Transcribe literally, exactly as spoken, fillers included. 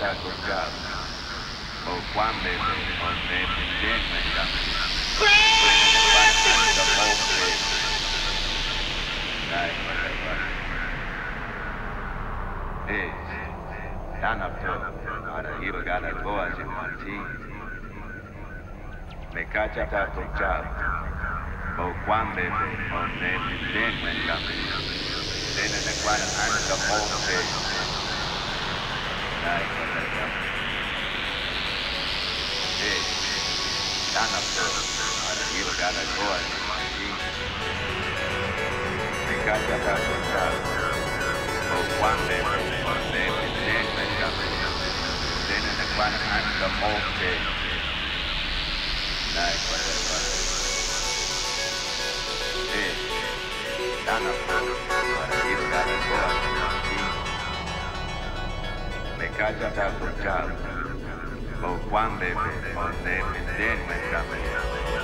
está colgado, o cuán bebe o me pendejo en la mesa. Ei, tá na prova, para ir para boas e mantinhas. Me cacha está colgado, o cuán bebe o me pendejo en la mesa. Then in the quad and the whole thing. Nice and the top. Hey, stand up there. I feel that I go and my feet. We got that out of town. Oh, one day, one day, one day, one day. Then in the quad and the whole thing. Nice and the top. Hey, stand up there. Me cacha para escuchar, o cuán bebe, o depende de mi camino.